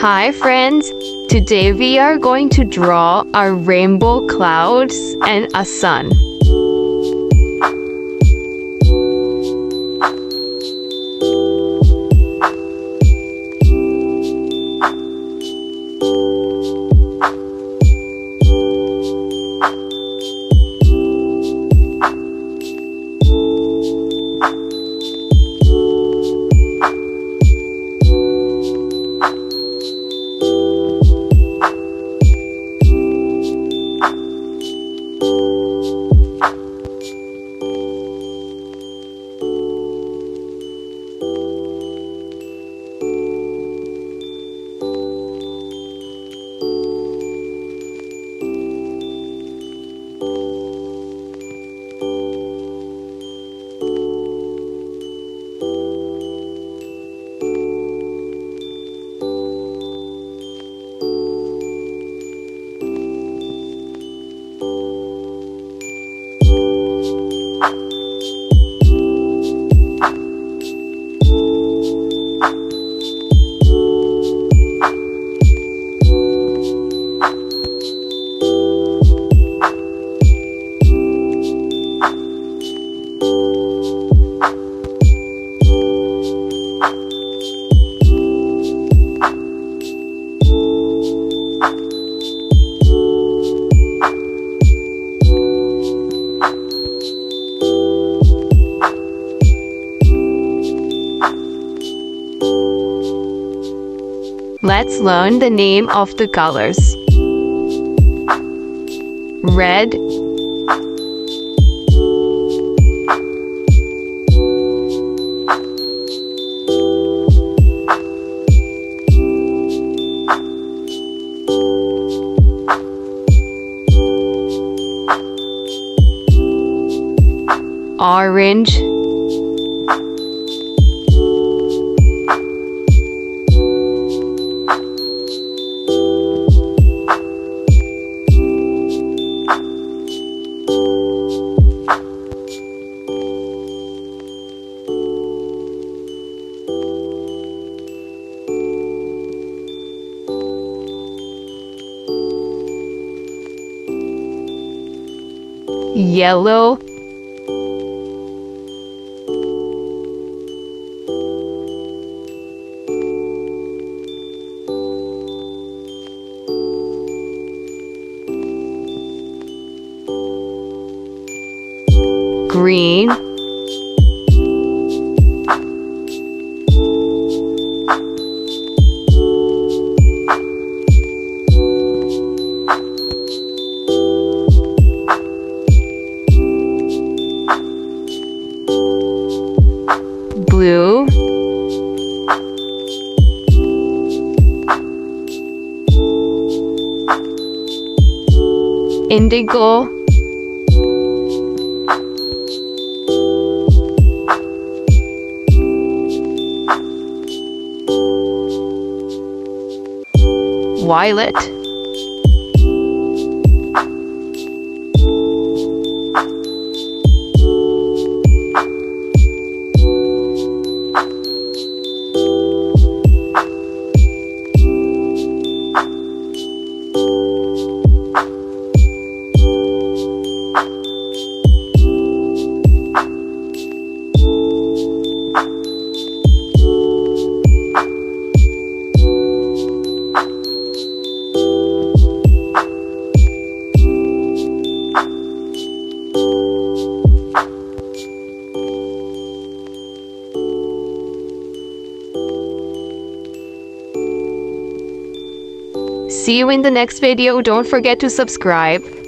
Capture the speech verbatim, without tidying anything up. Hi friends! Today we are going to draw our rainbow clouds and a sun. Let's learn the name of the colors. Red, orange, yellow, green, blue, indigo, violet, See you in the next video. Don't forget to subscribe.